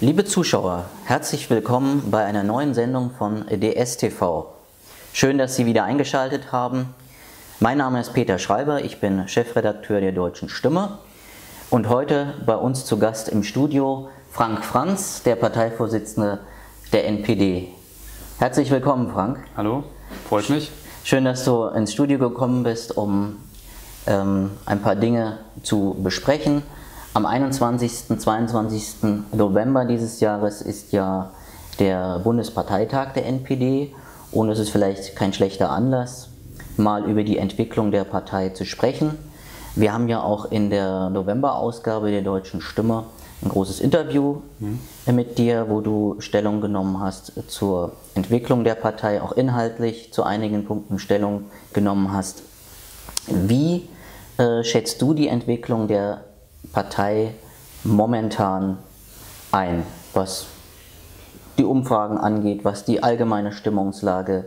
Liebe Zuschauer, herzlich willkommen bei einer neuen Sendung von DSTV. Schön, dass Sie wieder eingeschaltet haben. Mein Name ist Peter Schreiber, ich bin Chefredakteur der Deutschen Stimme und heute bei uns zu Gast im Studio Frank Franz, der Parteivorsitzende der NPD. Herzlich willkommen, Frank. Hallo, freut mich. Schön, dass du ins Studio gekommen bist, um ein paar Dinge zu besprechen. Am 21. und 22. November dieses Jahres ist ja der Bundesparteitag der NPD und es ist vielleicht kein schlechter Anlass, mal über die Entwicklung der Partei zu sprechen. Wir haben ja auch in der November-Ausgabe der Deutschen Stimme ein großes Interview mit dir, wo du Stellung genommen hast zur Entwicklung der Partei, auch inhaltlich zu einigen Punkten Stellung genommen hast. Wie schätzt du die Entwicklung der Partei momentan ein, was die Umfragen angeht, was die allgemeine Stimmungslage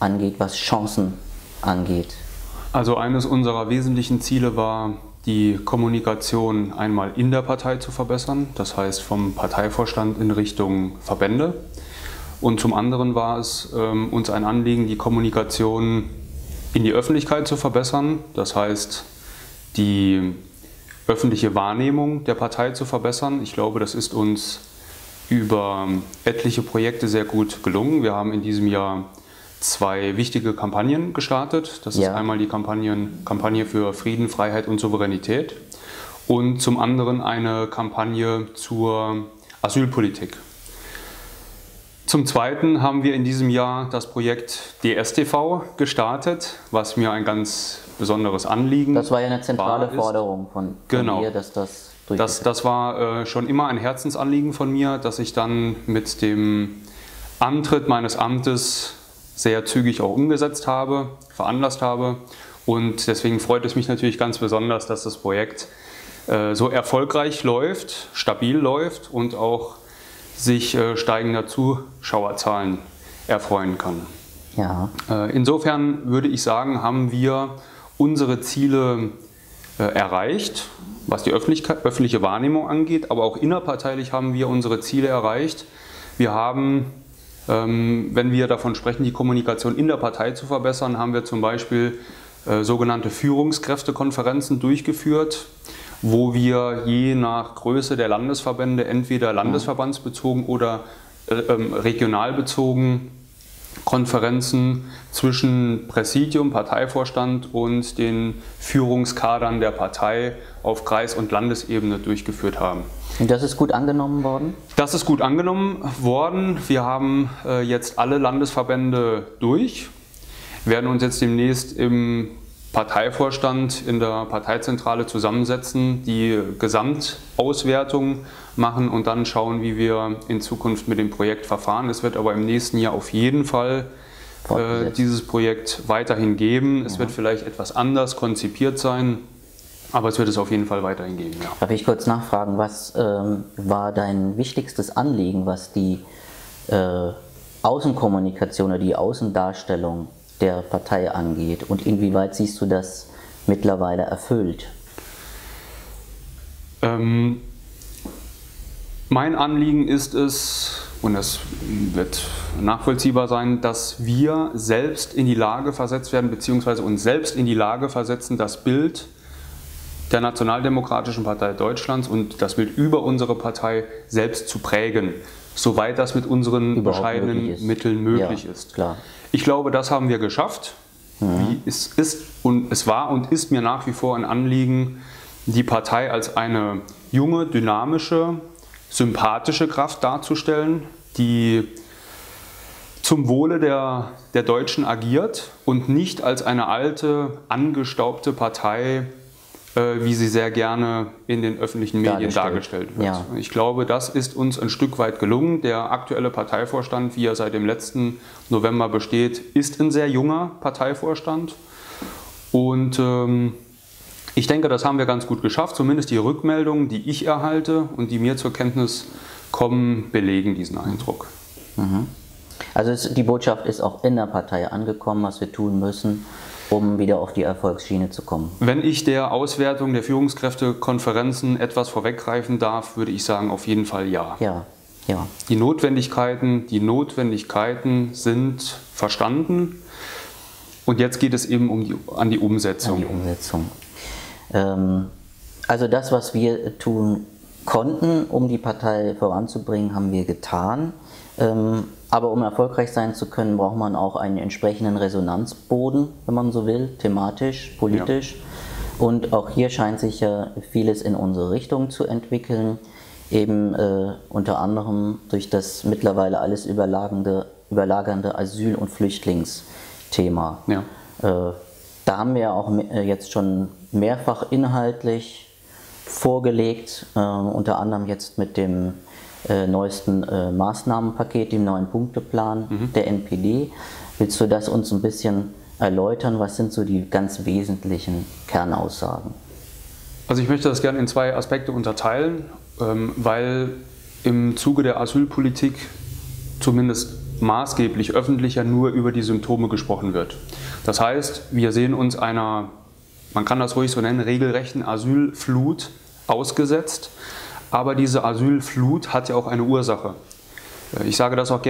angeht, was Chancen angeht? Also eines unserer wesentlichen Ziele war, die Kommunikation einmal in der Partei zu verbessern, das heißt vom Parteivorstand in Richtung Verbände. Und zum anderen war es uns ein Anliegen, die Kommunikation in die Öffentlichkeit zu verbessern, das heißt die öffentliche Wahrnehmung der Partei zu verbessern. Ich glaube, das ist uns über etliche Projekte sehr gut gelungen. Wir haben in diesem Jahr zwei wichtige Kampagnen gestartet. Das ist einmal die Kampagne für Frieden, Freiheit und Souveränität und zum anderen eine Kampagne zur Asylpolitik. Zum Zweiten haben wir in diesem Jahr das Projekt DSTV gestartet, was mir ein ganz besonderes Anliegen war. Das war ja eine zentrale Forderung von mir, dass das durchgeführt wird. Das war schon immer ein Herzensanliegen von mir, dass ich dann mit dem Antritt meines Amtes sehr zügig auch umgesetzt habe, veranlasst habe. Und deswegen freut es mich natürlich ganz besonders, dass das Projekt so erfolgreich läuft, stabil läuft und auch sich steigender Zuschauerzahlen erfreuen kann. Ja. Insofern würde ich sagen, haben wir unsere Ziele erreicht, was die öffentliche Wahrnehmung angeht, aber auch innerparteilich haben wir unsere Ziele erreicht. Wir haben, wenn wir davon sprechen, die Kommunikation in der Partei zu verbessern, haben wir zum Beispiel sogenannte Führungskräftekonferenzen durchgeführt, wo wir je nach Größe der Landesverbände entweder landesverbandsbezogen oder regional bezogen Konferenzen zwischen Präsidium, Parteivorstand und den Führungskadern der Partei auf Kreis- und Landesebene durchgeführt haben. Und das ist gut angenommen worden? Das ist gut angenommen worden. Wir haben jetzt alle Landesverbände durch, werden uns jetzt demnächst im Parteivorstand in der Parteizentrale zusammensetzen, die Gesamtauswertung machen und dann schauen, wie wir in Zukunft mit dem Projekt verfahren. Es wird aber im nächsten Jahr auf jeden Fall dieses Projekt weiterhin geben. Es wird vielleicht etwas anders konzipiert sein, aber es wird es auf jeden Fall weiterhin geben. Ja. Darf ich kurz nachfragen, was war dein wichtigstes Anliegen, was die Außenkommunikation oder die Außendarstellung der Partei angeht und inwieweit siehst du das mittlerweile erfüllt? Mein Anliegen ist es, und das wird nachvollziehbar sein, dass wir selbst in die Lage versetzt werden, beziehungsweise uns selbst in die Lage versetzen, das Bild der Nationaldemokratischen Partei Deutschlands und das Bild über unsere Partei selbst zu prägen, soweit das mit unseren bescheidenen Mitteln möglich ist. Klar. Ich glaube, das haben wir geschafft. Es war und ist mir nach wie vor ein Anliegen, die Partei als eine junge, dynamische, sympathische Kraft darzustellen, die zum Wohle der Deutschen agiert und nicht als eine alte, angestaubte Partei, wie sie sehr gerne in den öffentlichen Medien dargestellt wird. Ja. Ich glaube, das ist uns ein Stück weit gelungen. Der aktuelle Parteivorstand, wie er seit dem letzten November besteht, ist ein sehr junger Parteivorstand. Und ich denke, das haben wir ganz gut geschafft. Zumindest die Rückmeldungen, die ich erhalte und die mir zur Kenntnis kommen, belegen diesen Eindruck. Mhm. Also die Botschaft ist auch in der Partei angekommen, was wir tun müssen, um wieder auf die Erfolgsschiene zu kommen. Wenn ich der Auswertung der Führungskräftekonferenzen etwas vorweggreifen darf, würde ich sagen, auf jeden Fall ja. Ja, Ja. Die Notwendigkeiten sind verstanden und jetzt geht es eben um an die Umsetzung. An die Umsetzung. Also das, was wir tun konnten, um die Partei voranzubringen, haben wir getan. Aber um erfolgreich sein zu können, braucht man auch einen entsprechenden Resonanzboden, wenn man so will, thematisch, politisch. Ja. Und auch hier scheint sich ja vieles in unsere Richtung zu entwickeln, eben unter anderem durch das mittlerweile alles überlagernde Asyl- und Flüchtlingsthema. Ja. Da haben wir auch jetzt schon mehrfach inhaltlich vorgelegt, unter anderem jetzt mit dem neuesten Maßnahmenpaket, dem neuen Punkteplan der NPD. Willst du das uns ein bisschen erläutern? Was sind so die ganz wesentlichen Kernaussagen? Also ich möchte das gerne in zwei Aspekte unterteilen, weil im Zuge der Asylpolitik zumindest maßgeblich öffentlicher nur über die Symptome gesprochen wird. Das heißt, wir sehen uns einer, man kann das ruhig so nennen, regelrechten Asylflut ausgesetzt. Aber diese Asylflut hat ja auch eine Ursache. Ich sage das auch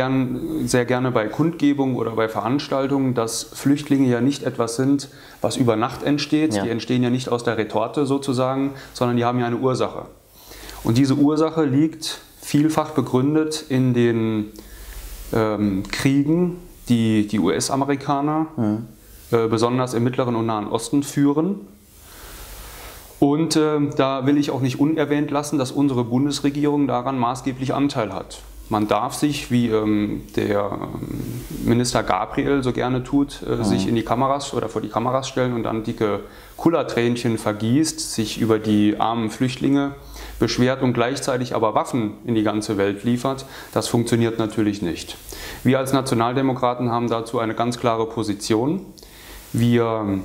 sehr gerne bei Kundgebungen oder bei Veranstaltungen, dass Flüchtlinge ja nicht etwas sind, was über Nacht entsteht. Ja. Die entstehen ja nicht aus der Retorte sozusagen, sondern die haben ja eine Ursache. Und diese Ursache liegt vielfach begründet in den Kriegen, die die US-Amerikaner besonders im Mittleren und Nahen Osten führen. Und da will ich auch nicht unerwähnt lassen, dass unsere Bundesregierung daran maßgeblich Anteil hat. Man darf sich, wie der Minister Gabriel so gerne tut, sich in die Kameras oder vor die Kameras stellen und dann dicke Kullertränchen vergießt, sich über die armen Flüchtlinge beschwert und gleichzeitig aber Waffen in die ganze Welt liefert. Das funktioniert natürlich nicht. Wir als Nationaldemokraten haben dazu eine ganz klare Position. Wir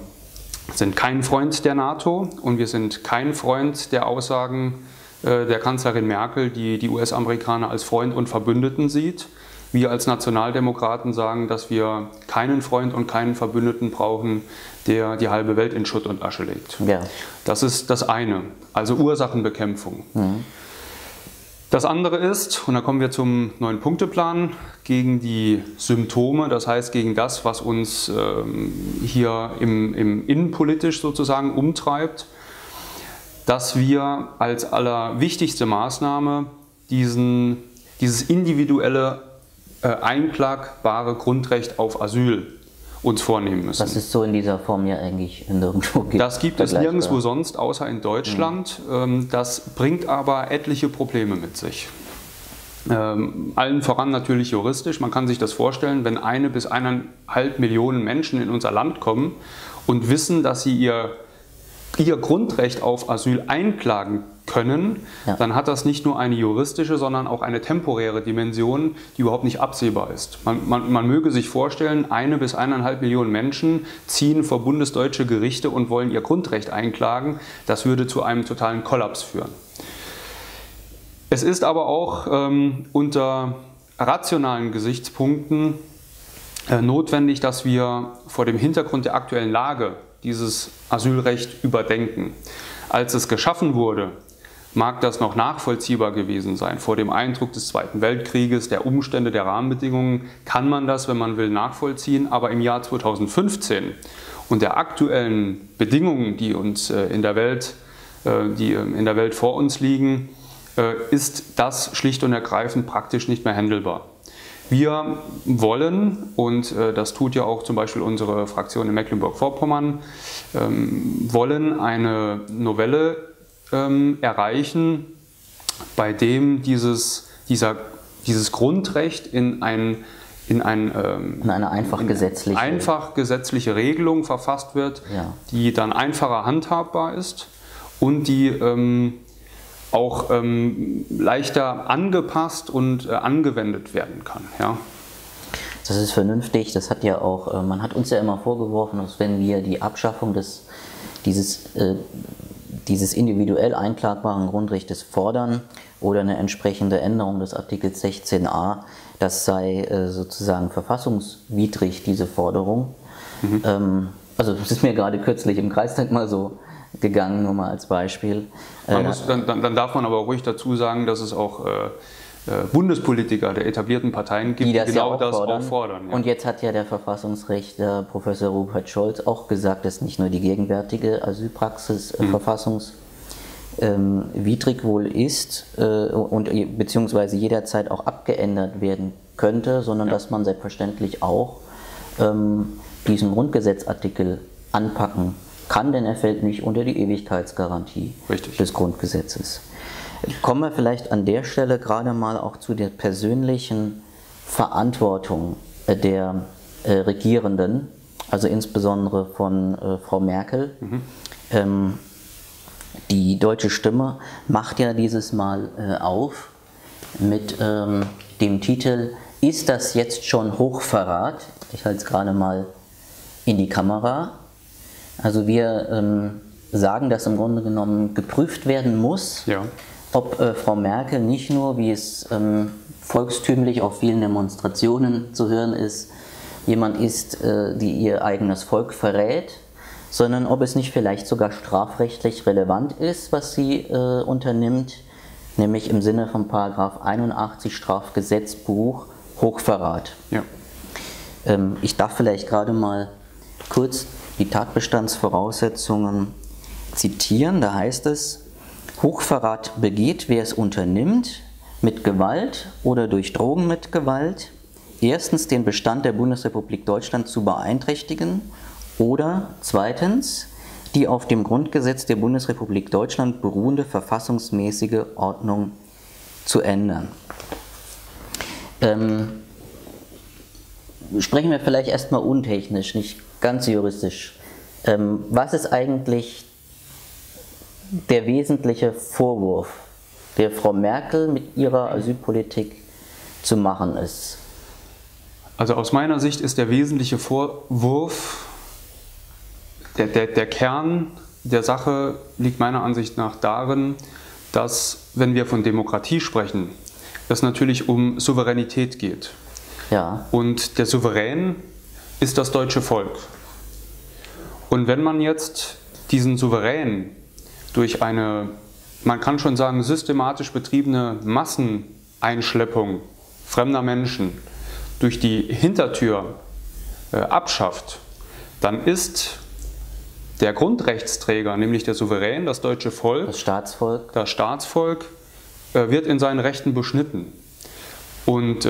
sind kein Freund der NATO und wir sind kein Freund der Aussagen der Kanzlerin Merkel, die die US-Amerikaner als Freund und Verbündeten sieht. Wir als Nationaldemokraten sagen, dass wir keinen Freund und keinen Verbündeten brauchen, der die halbe Welt in Schutt und Asche legt. Ja. Das ist das eine, also Ursachenbekämpfung. Mhm. Das andere ist, und da kommen wir zum neuen Punkteplan, gegen die Symptome, das heißt gegen das, was uns hier im innenpolitisch sozusagen umtreibt, dass wir als allerwichtigste Maßnahme dieses individuelle, einklagbare Grundrecht auf Asyl uns vornehmen müssen. Das ist so in dieser Form ja eigentlich nirgendwo gibt. Das gibt es nirgendwo sonst, außer in Deutschland. Das bringt aber etliche Probleme mit sich. Allen voran natürlich juristisch. Man kann sich das vorstellen, wenn 1 bis 1,5 Millionen Menschen in unser Land kommen und wissen, dass sie ihr Grundrecht auf Asyl einklagen können, ja, dann hat das nicht nur eine juristische, sondern auch eine temporäre Dimension, die überhaupt nicht absehbar ist. Man möge sich vorstellen, 1 bis 1,5 Millionen Menschen ziehen vor bundesdeutsche Gerichte und wollen ihr Grundrecht einklagen. Das würde zu einem totalen Kollaps führen. Es ist aber auch unter rationalen Gesichtspunkten notwendig, dass wir vor dem Hintergrund der aktuellen Lage dieses Asylrecht überdenken. Als es geschaffen wurde, mag das noch nachvollziehbar gewesen sein. Vor dem Eindruck des Zweiten Weltkrieges, der Umstände, der Rahmenbedingungen kann man das, wenn man will, nachvollziehen. Aber im Jahr 2015 und der aktuellen Bedingungen, die in der Welt vor uns liegen, ist das schlicht und ergreifend praktisch nicht mehr händelbar. Wir wollen, und das tut ja auch zum Beispiel unsere Fraktion in Mecklenburg-Vorpommern, wollen eine Novelle erreichen, bei dem dieses Grundrecht in eine einfach gesetzliche Regelung verfasst wird, ja, die dann einfacher handhabbar ist und die auch leichter angepasst und angewendet werden kann. Ja. Das ist vernünftig, das hat ja auch, man hat uns ja immer vorgeworfen, dass wenn wir die Abschaffung dieses individuell einklagbaren Grundrechts fordern oder eine entsprechende Änderung des Artikels 16a, das sei sozusagen verfassungswidrig, diese Forderung. Mhm. Also das ist mir gerade kürzlich im Kreistag mal so gegangen, nur mal als Beispiel. Dann darf man aber ruhig dazu sagen, dass es auch Bundespolitiker der etablierten Parteien gibt, die das genau ja auch fordern. Ja. Und jetzt hat ja der Verfassungsrichter Professor Rupert Scholz auch gesagt, dass nicht nur die gegenwärtige Asylpraxis verfassungswidrig wohl ist und beziehungsweise jederzeit auch abgeändert werden könnte, sondern dass man selbstverständlich auch diesen Grundgesetzartikel anpacken kann, denn er fällt nicht unter die Ewigkeitsgarantie des Grundgesetzes. Kommen wir vielleicht an der Stelle gerade mal auch zu der persönlichen Verantwortung der Regierenden, also insbesondere von Frau Merkel. Die Deutsche Stimme macht ja dieses Mal auf mit dem Titel "Ist das jetzt schon Hochverrat?" Ich halte es gerade mal in die Kamera. Also wir sagen, dass im Grunde genommen geprüft werden muss, ob Frau Merkel nicht nur, wie es volkstümlich auf vielen Demonstrationen zu hören ist, jemand ist, die ihr eigenes Volk verrät, sondern ob es nicht vielleicht sogar strafrechtlich relevant ist, was sie unternimmt, nämlich im Sinne von § 81 Strafgesetzbuch Hochverrat. Ich darf vielleicht gerade mal kurz die Tatbestandsvoraussetzungen zitieren. Da heißt es: Hochverrat begeht, wer es unternimmt, mit Gewalt oder durch Drohung mit Gewalt, erstens den Bestand der Bundesrepublik Deutschland zu beeinträchtigen oder zweitens die auf dem Grundgesetz der Bundesrepublik Deutschland beruhende verfassungsmäßige Ordnung zu ändern. Sprechen wir vielleicht erstmal untechnisch, nicht ganz juristisch. Was ist eigentlich der wesentliche Vorwurf, der Frau Merkel mit ihrer Asylpolitik zu machen ist? Also aus meiner Sicht ist der wesentliche Vorwurf, der Kern der Sache liegt meiner Ansicht nach darin, dass, wenn wir von Demokratie sprechen, es natürlich um Souveränität geht. Und der Souverän ist das deutsche Volk. Und wenn man jetzt diesen Souverän durch eine, man kann schon sagen, systematisch betriebene Masseneinschleppung fremder Menschen durch die Hintertür abschafft, dann ist der Grundrechtsträger, nämlich der Souverän, das deutsche Volk, das Staatsvolk wird in seinen Rechten beschnitten. Und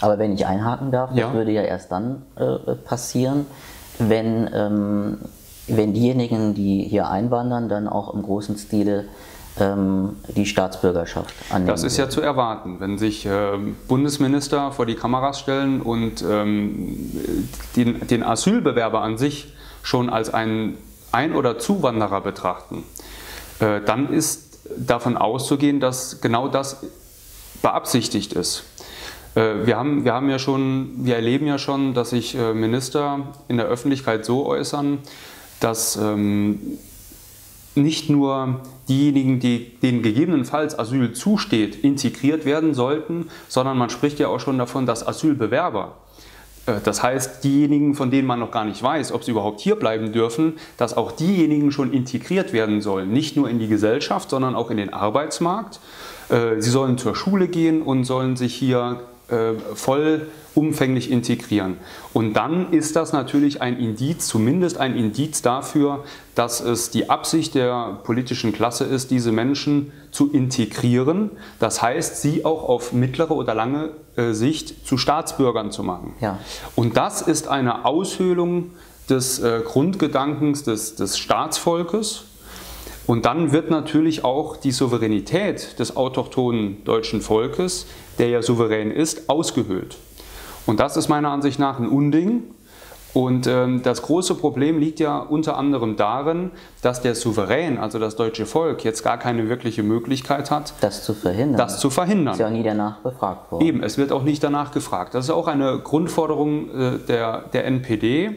aber wenn ich einhaken darf, das würde ja erst dann passieren, wenn, wenn diejenigen, die hier einwandern, dann auch im großen Stile die Staatsbürgerschaft annehmen. Das ist ja zu erwarten, wenn sich Bundesminister vor die Kameras stellen und den Asylbewerber an sich schon als einen Ein- oder Zuwanderer betrachten, dann ist davon auszugehen, dass genau das beabsichtigt ist. Wir haben ja schon, wir erleben ja schon, dass sich Minister in der Öffentlichkeit so äußern, dass nicht nur diejenigen, denen gegebenenfalls Asyl zusteht, integriert werden sollten, sondern man spricht ja auch schon davon, dass Asylbewerber, das heißt diejenigen, von denen man noch gar nicht weiß, ob sie überhaupt hier bleiben dürfen, dass auch diejenigen schon integriert werden sollen, nicht nur in die Gesellschaft, sondern auch in den Arbeitsmarkt. Sie sollen zur Schule gehen und sollen sich hier vollumfänglich integrieren. Und dann ist das natürlich ein Indiz, zumindest ein Indiz dafür, dass es die Absicht der politischen Klasse ist, diese Menschen zu integrieren. Das heißt, sie auch auf mittlere oder lange Sicht zu Staatsbürgern zu machen. Und das ist eine Aushöhlung des Grundgedankens des Staatsvolkes. Und dann wird natürlich auch die Souveränität des autochthonen deutschen Volkes, der ja souverän ist, ausgehöhlt. Und das ist meiner Ansicht nach ein Unding. Und das große Problem liegt ja unter anderem darin, dass der Souverän, also das deutsche Volk, jetzt gar keine wirkliche Möglichkeit hat, das zu verhindern. Ist ja auch nie danach befragt worden. Eben, es wird auch nicht danach gefragt. Das ist auch eine Grundforderung der NPD,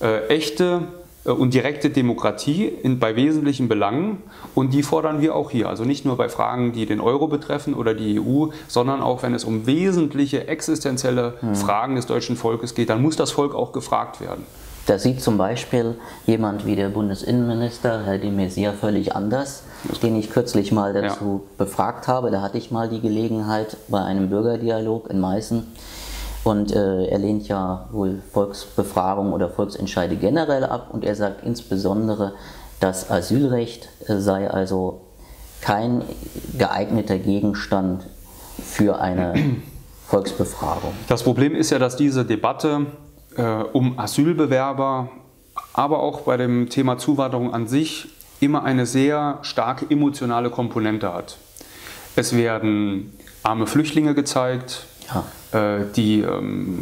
echte und direkte Demokratie bei wesentlichen Belangen, und die fordern wir auch hier. Also nicht nur bei Fragen, die den Euro betreffen oder die EU, sondern auch wenn es um wesentliche existenzielle Fragen des deutschen Volkes geht, dann muss das Volk auch gefragt werden. Da sieht zum Beispiel jemand wie der Bundesinnenminister, Herr de Maizière, völlig anders, den ich kürzlich mal dazu befragt habe. Da hatte ich mal die Gelegenheit bei einem Bürgerdialog in Meißen. Und er lehnt ja wohl Volksbefragungen oder Volksentscheide generell ab. Und er sagt insbesondere, das Asylrecht sei also kein geeigneter Gegenstand für eine Volksbefragung. Das Problem ist ja, dass diese Debatte um Asylbewerber, aber auch bei dem Thema Zuwanderung an sich, immer eine sehr starke emotionale Komponente hat. Es werden arme Flüchtlinge gezeigt, die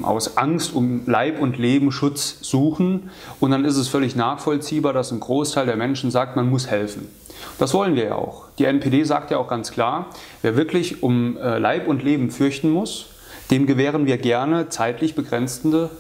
aus Angst um Leib und Leben Schutz suchen. Und dann ist es völlig nachvollziehbar, dass ein Großteil der Menschen sagt, man muss helfen. Das wollen wir ja auch. Die NPD sagt ja auch ganz klar, wer wirklich um Leib und Leben fürchten muss, dem gewähren wir gerne zeitlich begrenzte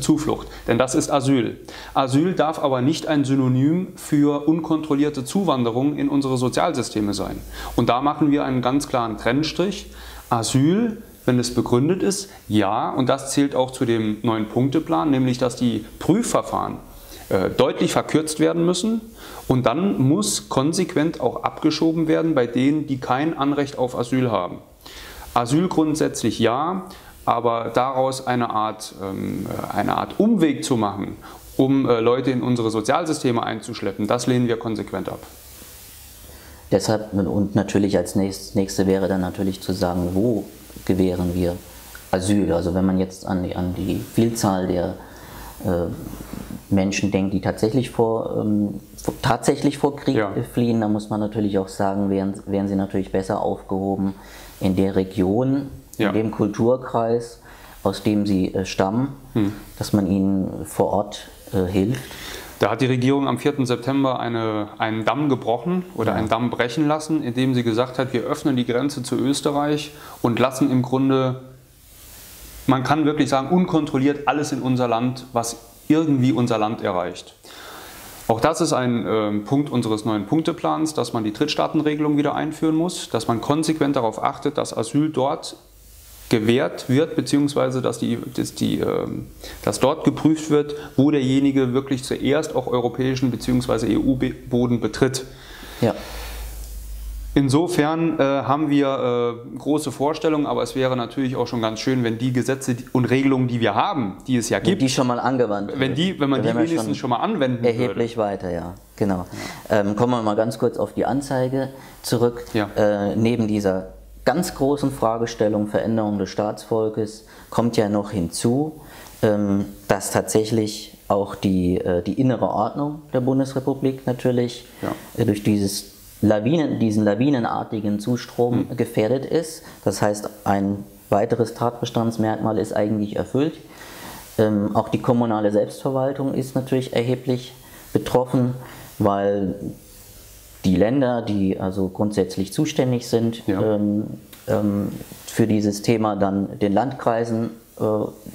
Zuflucht. Denn das ist Asyl. Asyl darf aber nicht ein Synonym für unkontrollierte Zuwanderung in unsere Sozialsysteme sein. Und da machen wir einen ganz klaren Trennstrich. Asyl, wenn es begründet ist, ja, und das zählt auch zu dem 9-Punkte-Plan, nämlich dass die Prüfverfahren deutlich verkürzt werden müssen und dann muss konsequent auch abgeschoben werden bei denen, die kein Anrecht auf Asyl haben. Asyl grundsätzlich ja, aber daraus eine Art Umweg zu machen, um Leute in unsere Sozialsysteme einzuschleppen, das lehnen wir konsequent ab. Deshalb und natürlich als nächste wäre dann natürlich zu sagen, wo gewähren wir Asyl? Also wenn man jetzt an die Vielzahl der Menschen denkt, die tatsächlich vor Krieg fliehen, dann muss man natürlich auch sagen, wären sie natürlich besser aufgehoben in der Region, in dem Kulturkreis, aus dem sie stammen, dass man ihnen vor Ort hilft. Da hat die Regierung am 4. September einen Damm gebrochen oder einen Damm brechen lassen, indem sie gesagt hat, wir öffnen die Grenze zu Österreich und lassen im Grunde, man kann wirklich sagen, unkontrolliert alles in unser Land, was irgendwie unser Land erreicht. Auch das ist ein Punkt unseres 9-Punkte-Plans, dass man die Drittstaatenregelung wieder einführen muss, dass man konsequent darauf achtet, dass Asyl dort gewährt wird, beziehungsweise dass dort geprüft wird, wo derjenige wirklich zuerst auch europäischen bzw. EU-Boden betritt. Ja. Insofern haben wir große Vorstellungen, aber es wäre natürlich auch schon ganz schön, wenn die Gesetze und Regelungen, die wir haben, die es ja gibt, die schon mal angewandt, wenn man die wenigstens schon mal anwenden würde. Erheblich weiter, ja. Genau. Kommen wir mal ganz kurz auf die Anzeige zurück. Ja. Neben dieser ganz großen Fragestellung Veränderung des Staatsvolkes kommt ja noch hinzu, dass tatsächlich auch die innere Ordnung der Bundesrepublik natürlich durch diesen lawinenartigen Zustrom gefährdet ist. Das heißt, ein weiteres Tatbestandsmerkmal ist eigentlich erfüllt. Auch die kommunale Selbstverwaltung ist natürlich erheblich betroffen, weil die Länder, die also grundsätzlich zuständig sind für dieses Thema, dann den Landkreisen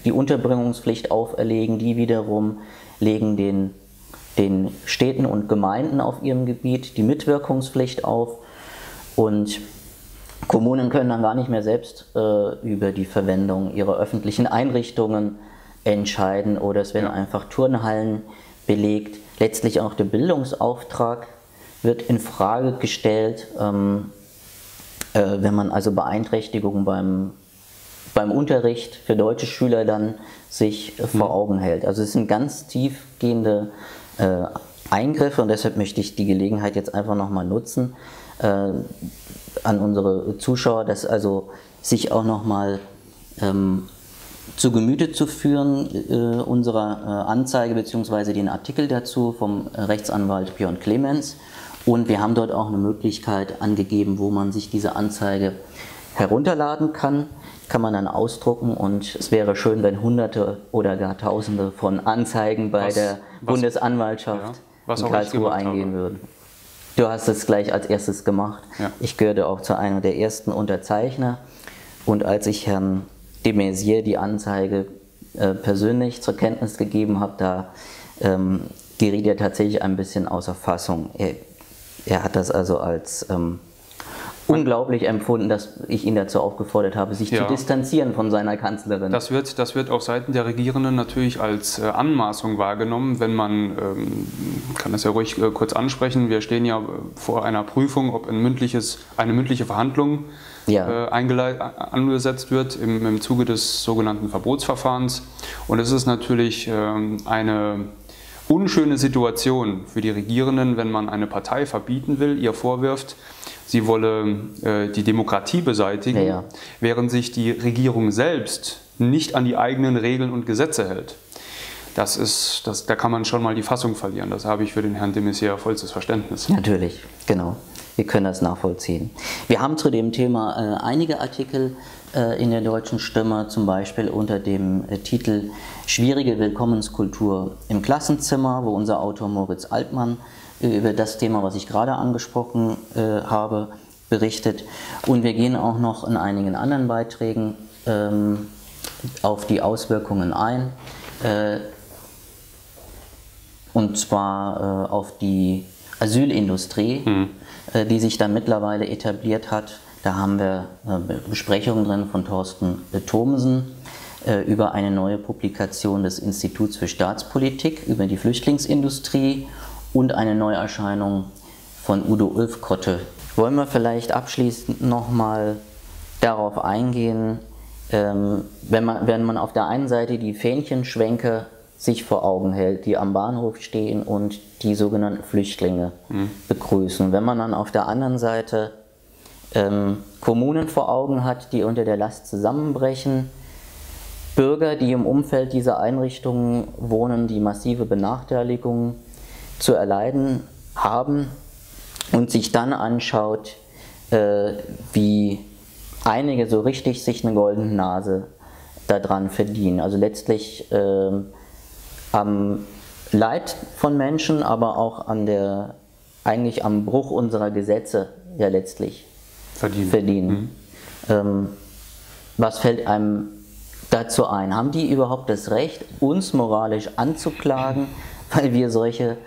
die Unterbringungspflicht auferlegen, die wiederum legen den Städten und Gemeinden auf ihrem Gebiet die Mitwirkungspflicht auf und Kommunen können dann gar nicht mehr selbst über die Verwendung ihrer öffentlichen Einrichtungen entscheiden oder es werden einfach Turnhallen belegt, letztlich auch der Bildungsauftrag wird in Frage gestellt, wenn man also Beeinträchtigungen beim Unterricht für deutsche Schüler dann sich vor Augen hält. Also es sind ganz tiefgehende Eingriffe und deshalb möchte ich die Gelegenheit jetzt einfach nochmal nutzen, an unsere Zuschauer, dass also sich auch nochmal zu Gemüte zu führen, unserer Anzeige bzw. den Artikel dazu vom Rechtsanwalt Björn Clemens. Und wir haben dort auch eine Möglichkeit angegeben, wo man sich diese Anzeige herunterladen kann. Kann man dann ausdrucken und es wäre schön, wenn Hunderte oder gar Tausende von Anzeigen bei der Bundesanwaltschaft in Karlsruhe eingehen würden. Du hast es gleich als erstes gemacht. Ja. Ich gehörte auch zu einem der ersten Unterzeichner. Und als ich Herrn de Maizière die Anzeige persönlich zur Kenntnis gegeben habe, da geriet er tatsächlich ein bisschen außer Fassung. Er hat das also als unglaublich empfunden, dass ich ihn dazu aufgefordert habe, sich zu distanzieren von seiner Kanzlerin. Das wird auf Seiten der Regierenden natürlich als Anmaßung wahrgenommen, wenn man, kann das ja ruhig kurz ansprechen, wir stehen ja vor einer Prüfung, ob eine mündliche Verhandlung angesetzt wird im Zuge des sogenannten Verbotsverfahrens. Und es ist natürlich eine unschöne Situation für die Regierenden, wenn man eine Partei verbieten will, ihr vorwirft, sie wolle die Demokratie beseitigen, während sich die Regierung selbst nicht an die eigenen Regeln und Gesetze hält. Da kann man schon mal die Fassung verlieren. Das habe ich für den Herrn de Maizière vollstes Verständnis. Natürlich, genau. Wir können das nachvollziehen. Wir haben zu dem Thema einige Artikel in der Deutschen Stimme, zum Beispiel unter dem Titel Schwierige Willkommenskultur im Klassenzimmer, wo unser Autor Moritz Altmann über das Thema, was ich gerade angesprochen habe, berichtet. Und wir gehen auch noch in einigen anderen Beiträgen auf die Auswirkungen ein, und zwar auf die Asylindustrie, die sich dann mittlerweile etabliert hat. Da haben wir Besprechungen drin von Thorsten Thomsen über eine neue Publikation des Instituts für Staatspolitik über die Flüchtlingsindustrie und eine Neuerscheinung von Udo Ulfkotte. Wollen wir vielleicht abschließend nochmal darauf eingehen, wenn man auf der einen Seite die Fähnchenschwenke sich vor Augen hält, die am Bahnhof stehen und die sogenannten Flüchtlinge begrüßen. Wenn man dann auf der anderen Seite Kommunen vor Augen hat, die unter der Last zusammenbrechen, Bürger, die im Umfeld dieser Einrichtungen wohnen, die massive Benachteiligungen zu erleiden haben, und sich dann anschaut, wie einige so richtig sich eine goldene Nase daran verdienen. Also letztlich am Leid von Menschen, aber auch eigentlich am Bruch unserer Gesetze ja letztlich verdienen. Was fällt einem dazu ein? Haben die überhaupt das Recht, uns moralisch anzuklagen, weil wir solche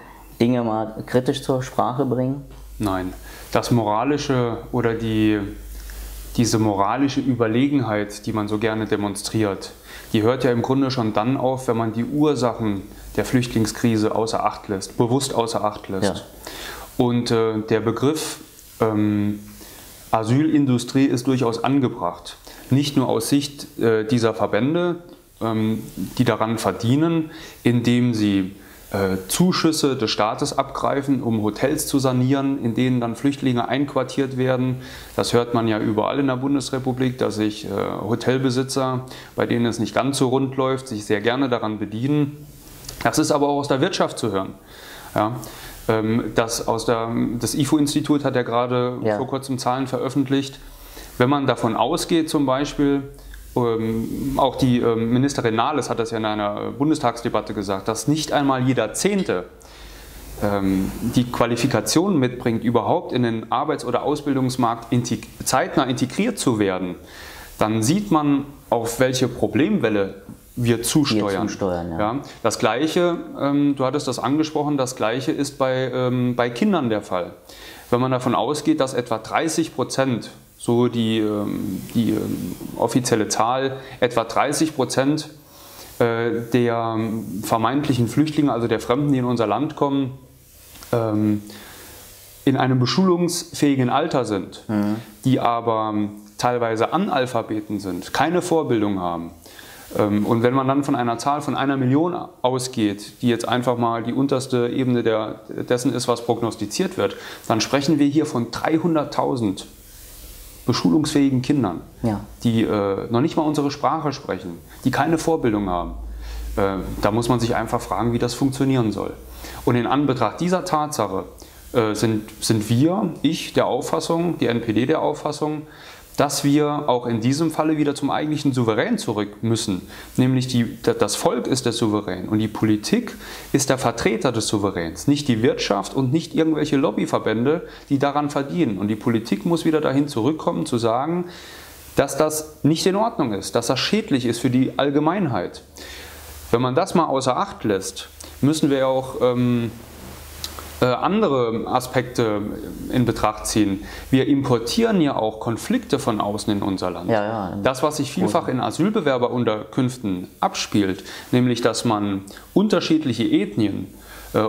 Dinge mal kritisch zur Sprache bringen? Nein. Das Moralische oder diese moralische Überlegenheit, die man so gerne demonstriert, die hört ja im Grunde schon dann auf, wenn man die Ursachen der Flüchtlingskrise außer Acht lässt, bewusst außer Acht lässt. Ja. Und der Begriff Asylindustrie ist durchaus angebracht. Nicht nur aus Sicht dieser Verbände, die daran verdienen, indem sie Zuschüsse des Staates abgreifen, um Hotels zu sanieren, in denen dann Flüchtlinge einquartiert werden. Das hört man ja überall in der Bundesrepublik, dass sich Hotelbesitzer, bei denen es nicht ganz so rund läuft, sich sehr gerne daran bedienen. Das ist aber auch aus der Wirtschaft zu hören. Ja. Das IFO-Institut hat ja gerade vor kurzem Zahlen veröffentlicht. Wenn man davon ausgeht, zum Beispiel, auch die Ministerin Nahles hat das ja in einer Bundestagsdebatte gesagt, dass nicht einmal jeder Zehnte die Qualifikation mitbringt, überhaupt in den Arbeits- oder Ausbildungsmarkt zeitnah integriert zu werden, dann sieht man, auf welche Problemwelle wir zusteuern. Das Gleiche, du hattest das angesprochen, das Gleiche ist bei Kindern der Fall. Wenn man davon ausgeht, dass etwa 30%, so die offizielle Zahl, etwa 30% der vermeintlichen Flüchtlinge, also der Fremden, die in unser Land kommen, in einem beschulungsfähigen Alter sind, die aber teilweise Analphabeten sind, keine Vorbildung haben. Und wenn man dann von einer Zahl von 1 Million ausgeht, die jetzt einfach mal die unterste Ebene dessen ist, was prognostiziert wird, dann sprechen wir hier von 300.000 beschulungsfähigen Kindern, die noch nicht mal unsere Sprache sprechen, die keine Vorbildung haben. Da muss man sich einfach fragen, wie das funktionieren soll. Und in Anbetracht dieser Tatsache sind ich der Auffassung, die NPD der Auffassung, dass wir auch in diesem Falle wieder zum eigentlichen Souverän zurück müssen. Nämlich das Volk ist der Souverän und die Politik ist der Vertreter des Souveräns, nicht die Wirtschaft und nicht irgendwelche Lobbyverbände, die daran verdienen. Und die Politik muss wieder dahin zurückkommen, zu sagen, dass das nicht in Ordnung ist, dass das schädlich ist für die Allgemeinheit. Wenn man das mal außer Acht lässt, müssen wir auch andere Aspekte in Betracht ziehen. Wir importieren ja auch Konflikte von außen in unser Land. Ja, ja. Das, was sich vielfach in Asylbewerberunterkünften abspielt, nämlich dass man unterschiedliche Ethnien,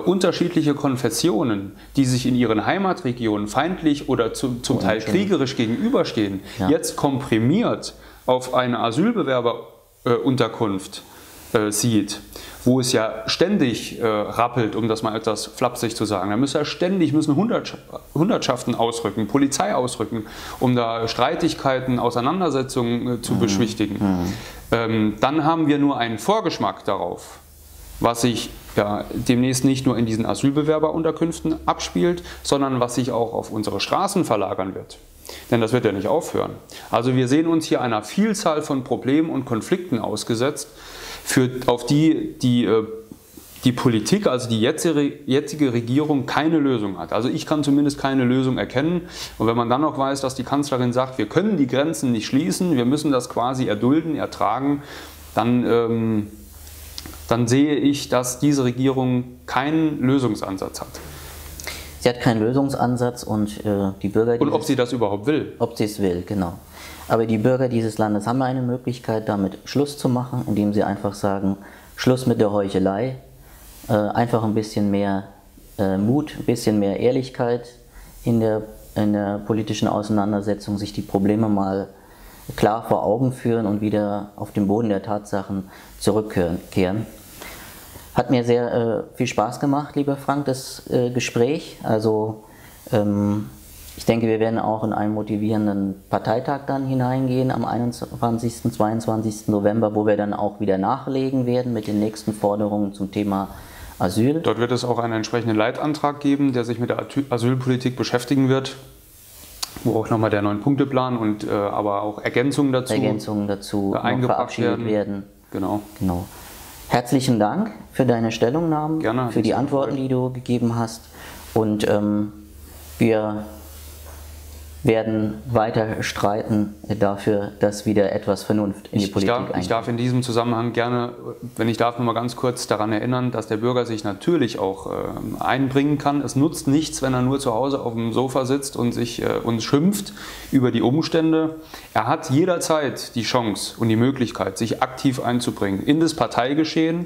unterschiedliche Konfessionen, die sich in ihren Heimatregionen feindlich oder zum Teil kriegerisch gegenüberstehen, ja, jetzt komprimiert auf eine Asylbewerberunterkunft sieht, wo es ja ständig rappelt, um das mal etwas flapsig zu sagen. Da müssen ja ständig Hundertschaften ausrücken, Polizei ausrücken, um da Streitigkeiten, Auseinandersetzungen zu beschwichtigen. Mhm. Dann haben wir nur einen Vorgeschmack darauf, was sich ja demnächst nicht nur in diesen Asylbewerberunterkünften abspielt, sondern was sich auch auf unsere Straßen verlagern wird. Denn das wird ja nicht aufhören. Also wir sehen uns hier einer Vielzahl von Problemen und Konflikten ausgesetzt, auf die die Politik, also die jetzige Regierung, keine Lösung hat. Also ich kann zumindest keine Lösung erkennen. Und wenn man dann noch weiß, dass die Kanzlerin sagt, wir können die Grenzen nicht schließen, wir müssen das quasi erdulden, ertragen, dann dann sehe ich, dass diese Regierung keinen Lösungsansatz hat. Sie hat keinen Lösungsansatz und die Bürger... Und ob sie das überhaupt will. Ob sie es will, genau. Aber die Bürger dieses Landes haben eine Möglichkeit, damit Schluss zu machen, indem sie einfach sagen, Schluss mit der Heuchelei, einfach ein bisschen mehr Mut, ein bisschen mehr Ehrlichkeit in der politischen Auseinandersetzung, sich die Probleme mal klar vor Augen führen und wieder auf den Boden der Tatsachen zurückkehren. Hat mir sehr viel Spaß gemacht, lieber Frank, das Gespräch. Also ich denke, wir werden auch in einen motivierenden Parteitag dann hineingehen am 21. und 22. November, wo wir dann auch wieder nachlegen werden mit den nächsten Forderungen zum Thema Asyl. Dort wird es auch einen entsprechenden Leitantrag geben, der sich mit der Asylpolitik beschäftigen wird, wo auch nochmal der 9-Punkte-Plan und aber auch Ergänzungen dazu verabschiedet werden. Genau. Herzlichen Dank für deine Stellungnahmen, für die Antworten, die du gegeben hast. Und wir werden weiter streiten dafür, dass wieder etwas Vernunft in die Politik einkommt. Ich darf in diesem Zusammenhang gerne, wenn ich darf, noch mal ganz kurz daran erinnern, dass der Bürger sich natürlich auch einbringen kann. Es nutzt nichts, wenn er nur zu Hause auf dem Sofa sitzt und sich uns schimpft über die Umstände. Er hat jederzeit die Chance und die Möglichkeit, sich aktiv einzubringen in das Parteigeschehen.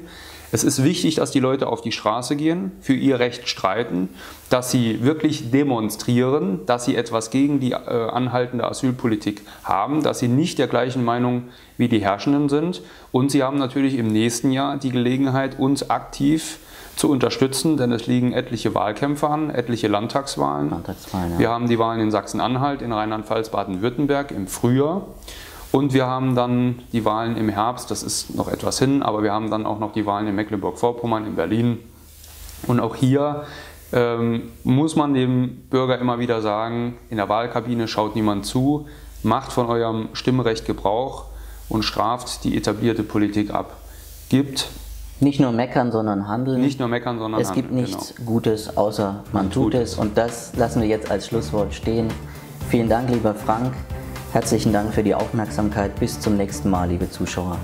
Es ist wichtig, dass die Leute auf die Straße gehen, für ihr Recht streiten, dass sie wirklich demonstrieren, dass sie etwas gegen die anhaltende Asylpolitik haben, dass sie nicht der gleichen Meinung wie die Herrschenden sind. Und sie haben natürlich im nächsten Jahr die Gelegenheit, uns aktiv zu unterstützen, denn es liegen etliche Wahlkämpfe an, etliche Landtagswahlen. Ja. Wir haben die Wahlen in Sachsen-Anhalt, in Rheinland-Pfalz, Baden-Württemberg im Frühjahr. Und wir haben dann die Wahlen im Herbst, das ist noch etwas hin, aber wir haben dann auch noch die Wahlen in Mecklenburg-Vorpommern, in Berlin. Und auch hier muss man dem Bürger immer wieder sagen, in der Wahlkabine schaut niemand zu, macht von eurem Stimmrecht Gebrauch und straft die etablierte Politik ab. Nicht nur meckern, sondern handeln. Nicht nur meckern, sondern handeln. Es gibt nichts Gutes, außer man tut es. Und das lassen wir jetzt als Schlusswort stehen. Vielen Dank, lieber Frank. Herzlichen Dank für die Aufmerksamkeit. Bis zum nächsten Mal, liebe Zuschauer.